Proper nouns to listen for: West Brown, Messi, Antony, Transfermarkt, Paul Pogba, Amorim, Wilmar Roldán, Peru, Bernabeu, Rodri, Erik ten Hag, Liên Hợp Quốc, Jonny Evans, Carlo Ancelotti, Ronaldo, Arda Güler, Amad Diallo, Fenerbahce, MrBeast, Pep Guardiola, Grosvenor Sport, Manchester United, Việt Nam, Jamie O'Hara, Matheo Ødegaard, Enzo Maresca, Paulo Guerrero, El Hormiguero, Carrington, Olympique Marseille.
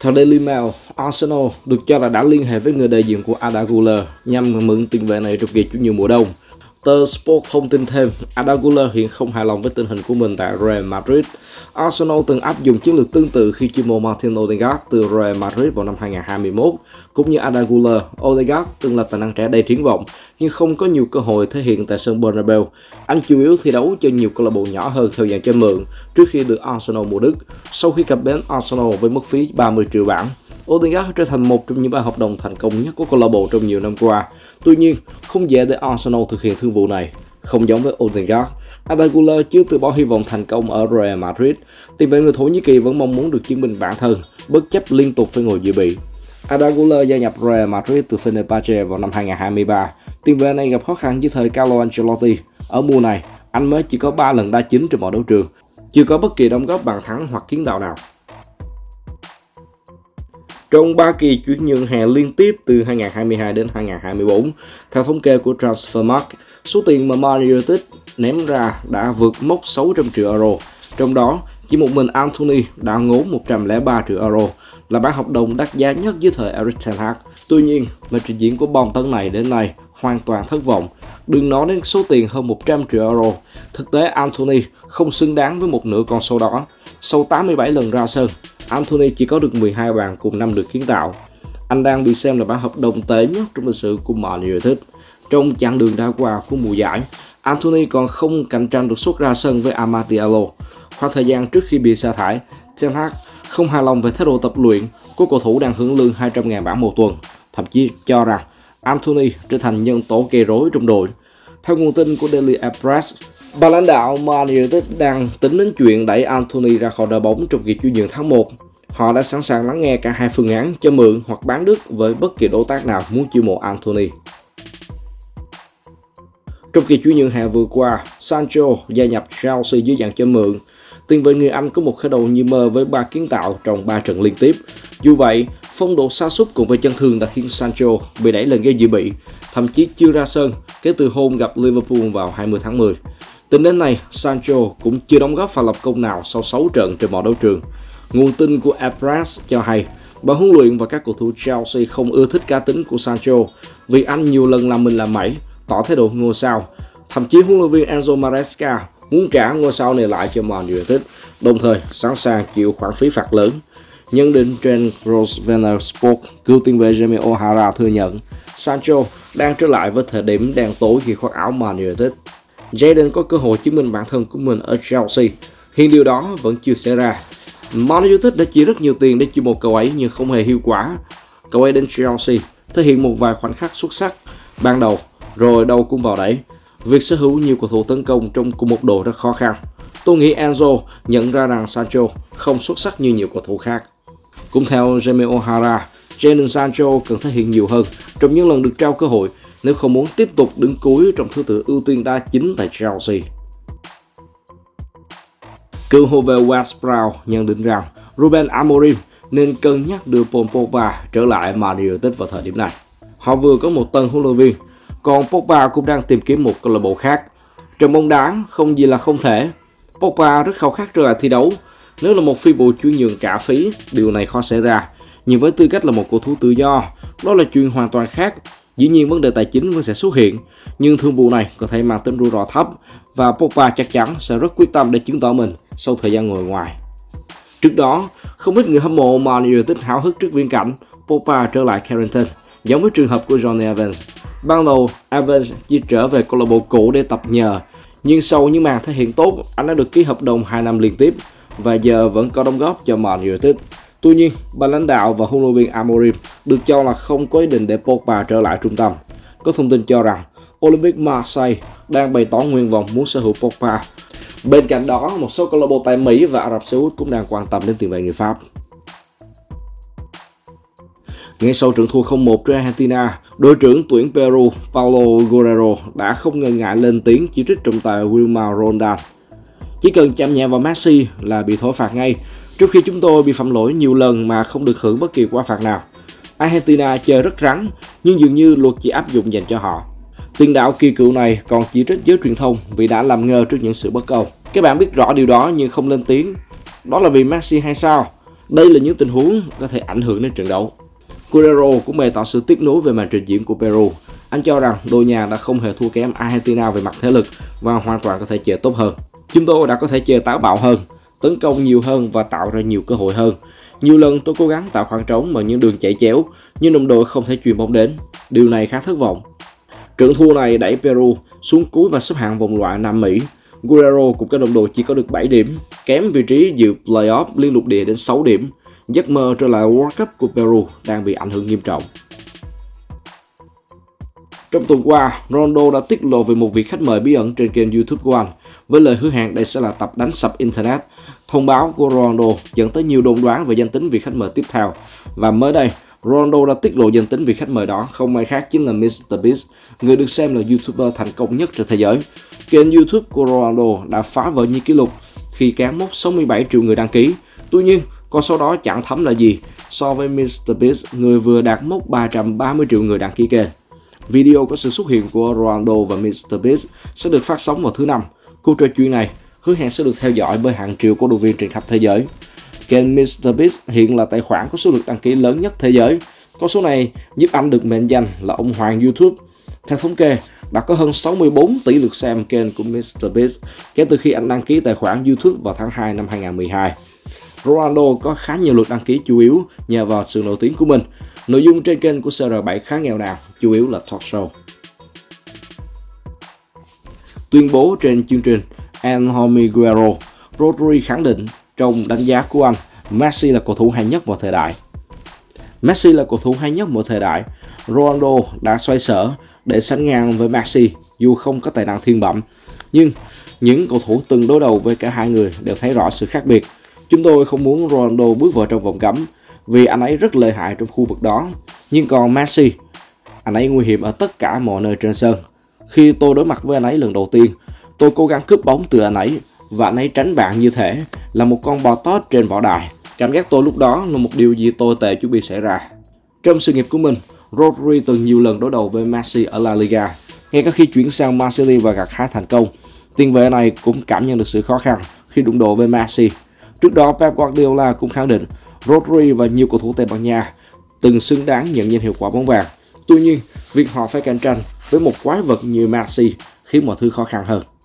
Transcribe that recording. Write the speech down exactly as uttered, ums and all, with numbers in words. The Daily Mail, Arsenal được cho là đã liên hệ với người đại diện của Arda Güler nhằm mượn tiền vệ này trong kỳ chuyển nhượng mùa đông. Tờ Sport thông tin thêm, Arda Güler hiện không hài lòng với tình hình của mình tại Real Madrid. Arsenal từng áp dụng chiến lược tương tự khi chiêu mộ Matheo Ødegaard từ Real Madrid vào năm hai nghìn không trăm hai mươi mốt. Cũng như Arda Güler, Ødegaard từng là tài năng trẻ đầy triển vọng nhưng không có nhiều cơ hội thể hiện tại sân Bernabeu. Anh chủ yếu thi đấu cho nhiều câu lạc bộ nhỏ hơn theo dạng cho mượn trước khi được Arsenal mua đứt. Sau khi cập bến Arsenal với mức phí ba mươi triệu bảng, Ødegaard trở thành một trong những bài hợp đồng thành công nhất của câu lạc bộ trong nhiều năm qua. Tuy nhiên, không dễ để Arsenal thực hiện thương vụ này. Không giống với Ødegaard, Arda Güler chưa từ bỏ hy vọng thành công ở Real Madrid. Tiền vệ người Thổ Nhĩ Kỳ vẫn mong muốn được chứng minh bản thân, bất chấp liên tục phải ngồi dự bị. Arda Güler gia nhập Real Madrid từ Fenerbahce vào năm hai nghìn không trăm hai mươi ba. Tiền vệ này gặp khó khăn dưới thời Carlo Ancelotti. Ở mùa này, anh mới chỉ có ba lần đá chính trên mọi đấu trường, chưa có bất kỳ đóng góp bàn thắng hoặc kiến tạo nào. Trong ba kỳ chuyển nhượng hè liên tiếp từ hai nghìn không trăm hai mươi hai đến hai nghìn không trăm hai mươi bốn, theo thống kê của Transfermarkt, số tiền mà Man United ném ra đã vượt mốc sáu trăm triệu euro. Trong đó, chỉ một mình Antony đã ngốn một trăm lẻ ba triệu euro, là bản hợp đồng đắt giá nhất dưới thời Erik ten Hag. Tuy nhiên, màn trình diễn của bom tấn này đến nay hoàn toàn thất vọng. Đừng nói đến số tiền hơn một trăm triệu euro, thực tế Antony không xứng đáng với một nửa con số đó. Sau tám mươi bảy lần ra sân, Antony chỉ có được mười hai bàn cùng năm được kiến tạo. Anh đang bị xem là bản hợp đồng tệ nhất trong lịch sử của Man United. Trong chặng đường đã qua của mùa giải, Antony còn không cạnh tranh được suất ra sân với Amad Diallo. Khoảng thời gian trước khi bị sa thải, Ten Hag không hài lòng về thái độ tập luyện của cầu thủ đang hưởng lương hai trăm nghìn bảng một tuần, thậm chí cho rằng Antony trở thành nhân tố gây rối trong đội. Theo nguồn tin của Daily Express, ban lãnh đạo Man United đang tính đến chuyện đẩy Antony ra khỏi đội bóng trong kỳ chuyển nhượng tháng một. Họ đã sẵn sàng lắng nghe cả hai phương án cho mượn hoặc bán đứt với bất kỳ đối tác nào muốn chiêu mộ Antony. Trong kỳ chuyển nhượng hè vừa qua, Sancho gia nhập Chelsea dưới dạng cho mượn. Tiền vệ người Anh có một khởi đầu như mơ với ba kiến tạo trong ba trận liên tiếp. Dù vậy, phong độ sa sút cùng với chấn thương đã khiến Sancho bị đẩy lên ghế dự bị, thậm chí chưa ra sân kể từ hôm gặp Liverpool vào hai mươi tháng mười. Tính đến nay, Sancho cũng chưa đóng góp pha lập công nào sau sáu trận trên mọi đấu trường. Nguồn tin của Express cho hay, ban huấn luyện và các cầu thủ Chelsea không ưa thích cá tính của Sancho vì anh nhiều lần làm mình làm mẩy, tỏ thái độ ngôi sao. Thậm chí huấn luyện viên Enzo Maresca muốn trả ngôi sao này lại cho Man United, đồng thời sẵn sàng chịu khoản phí phạt lớn. Nhận định trên Grosvenor Sport, cựu tiền vệ Jamie O'Hara thừa nhận Sancho đang trở lại với thời điểm đen tối khi khoác áo Man United. Jadon có cơ hội chứng minh bản thân của mình ở Chelsea, hiện điều đó vẫn chưa xảy ra. Man United đã chi rất nhiều tiền để chiêu mộ cậu ấy nhưng không hề hiệu quả. Cậu ấy đến Chelsea, thể hiện một vài khoảnh khắc xuất sắc ban đầu, rồi đâu cũng vào đấy. Việc sở hữu nhiều cầu thủ tấn công trong cùng một đội rất khó khăn. Tôi nghĩ Enzo nhận ra rằng Sancho không xuất sắc như nhiều cầu thủ khác. Cũng theo Jamie O'Hara, Jadon Sancho cần thể hiện nhiều hơn trong những lần được trao cơ hội nếu không muốn tiếp tục đứng cuối trong thứ tự ưu tiên đá chính tại Chelsea. Cựu hậu vệ West Brown nhận định rằng Ruben Amorim nên cân nhắc đưa Paul Pogba trở lại Man United vào thời điểm này. Họ vừa có một tân huấn luyện viên, còn Pogba cũng đang tìm kiếm một câu lạc bộ khác. Trong bóng đá không gì là không thể. Pogba rất khao khát trở lại thi đấu. Nếu là một phi vụ chuyển nhượng trả phí, điều này khó xảy ra. Nhưng với tư cách là một cầu thủ tự do, đó là chuyện hoàn toàn khác. Dĩ nhiên vấn đề tài chính vẫn sẽ xuất hiện, nhưng thương vụ này có thể mang tính rủi ro thấp và Pogba chắc chắn sẽ rất quyết tâm để chứng tỏ mình sau thời gian ngồi ngoài. Trước đó, không ít người hâm mộ Man United háo hức trước viễn cảnh Pogba trở lại Carrington, giống với trường hợp của Jonny Evans. Ban đầu, Evans chỉ trở về câu lạc bộ cũ để tập nhờ, nhưng sau những màn thể hiện tốt, anh đã được ký hợp đồng hai năm liên tiếp và giờ vẫn có đóng góp cho Man United. Tuy nhiên, ban lãnh đạo và huấn luyện viên Amorim được cho là không có ý định để Pogba trở lại trung tâm. Có thông tin cho rằng Olympique Marseille đang bày tỏ nguyện vọng muốn sở hữu Pogba. Bên cạnh đó, một số câu lạc bộ tại Mỹ và Ả Rập Xê Út cũng đang quan tâm đến tiền vệ người Pháp. Ngay sau trận thua không một trước Argentina, đội trưởng tuyển Peru Paulo Guerrero đã không ngần ngại lên tiếng chỉ trích trọng tài Wilmar Roldán. Chỉ cần chạm nhẹ vào Messi là bị thổi phạt ngay. Trước khi chúng tôi bị phạm lỗi nhiều lần mà không được hưởng bất kỳ quả phạt nào. Argentina chơi rất rắn, nhưng dường như luật chỉ áp dụng dành cho họ. Tiền đạo kỳ cựu này còn chỉ trích giới truyền thông vì đã làm ngơ trước những sự bất công. Các bạn biết rõ điều đó nhưng không lên tiếng. Đó là vì Messi hay sao? Đây là những tình huống có thể ảnh hưởng đến trận đấu. Guerrero cũng bày tỏ sự tiếc nuối về màn trình diễn của Peru. Anh cho rằng đội nhà đã không hề thua kém Argentina về mặt thể lực và hoàn toàn có thể chơi tốt hơn. Chúng tôi đã có thể chơi táo bạo hơn, tấn công nhiều hơn và tạo ra nhiều cơ hội hơn. Nhiều lần tôi cố gắng tạo khoảng trống bằng những đường chạy chéo, nhưng đồng đội không thể chuyền bóng đến. Điều này khá thất vọng. Trận thua này đẩy Peru xuống cuối và xếp hạng vòng loại Nam Mỹ. Guerrero cùng các đồng đội chỉ có được bảy điểm, kém vị trí dự playoff liên lục địa đến sáu điểm. Giấc mơ trở lại World Cup của Peru đang bị ảnh hưởng nghiêm trọng. Trong tuần qua, Ronaldo đã tiết lộ về một vị khách mời bí ẩn trên kênh YouTube của anh, với lời hứa hẹn đây sẽ là tập đánh sập Internet. Thông báo của Ronaldo dẫn tới nhiều đồn đoán về danh tính vị khách mời tiếp theo. Và mới đây, Ronaldo đã tiết lộ danh tính vị khách mời đó không ai khác chính là MrBeast, người được xem là YouTuber thành công nhất trên thế giới. Kênh YouTube của Ronaldo đã phá vỡ những kỷ lục khi cán mốc sáu mươi bảy triệu người đăng ký. Tuy nhiên, con số đó chẳng thấm là gì so với MrBeast, người vừa đạt mốc ba trăm ba mươi triệu người đăng ký kênh. Video có sự xuất hiện của Ronaldo và MrBeast sẽ được phát sóng vào thứ năm. Cuộc trò chuyện này hứa hẹn sẽ được theo dõi bởi hàng triệu cổ động viên trên khắp thế giới. Kênh MrBeast hiện là tài khoản có số lượt đăng ký lớn nhất thế giới. Con số này giúp anh được mệnh danh là ông hoàng YouTube. Theo thống kê, đã có hơn sáu mươi bốn tỷ lượt xem kênh của MrBeast kể từ khi anh đăng ký tài khoản YouTube vào tháng hai năm hai nghìn không trăm mười hai. Ronaldo có khá nhiều lượt đăng ký chủ yếu nhờ vào sự nổi tiếng của mình. Nội dung trên kênh của xê rờ bảy khá nghèo nàn, chủ yếu là talk show. Tuyên bố trên chương trình El Hormiguero, Rodri khẳng định trong đánh giá của anh, Messi là cầu thủ hay nhất mọi thời đại. Messi là cầu thủ hay nhất mọi thời đại. Ronaldo đã xoay sở để sánh ngang với Messi dù không có tài năng thiên bẩm. Nhưng những cầu thủ từng đối đầu với cả hai người đều thấy rõ sự khác biệt. Chúng tôi không muốn Ronaldo bước vào trong vòng cấm vì anh ấy rất lợi hại trong khu vực đó. Nhưng còn Messi, anh ấy nguy hiểm ở tất cả mọi nơi trên sân. Khi tôi đối mặt với anh ấy lần đầu tiên, tôi cố gắng cướp bóng từ anh ấy và anh ấy tránh bạn như thể là một con bò tót trên võ đài. Cảm giác tôi lúc đó là một điều gì tồi tệ chuẩn bị xảy ra. Trong sự nghiệp của mình, Rodri từng nhiều lần đối đầu với Messi ở La Liga. Ngay cả khi chuyển sang Marseille và gặt hái thành công, tiền vệ này cũng cảm nhận được sự khó khăn khi đụng độ với Messi. Trước đó, Pep Guardiola cũng khẳng định Rodri và nhiều cầu thủ Tây Ban Nha từng xứng đáng nhận danh hiệu quả bóng vàng. Tuy nhiên, việc họ phải cạnh tranh với một quái vật như Messi khiến mọi thứ khó khăn hơn.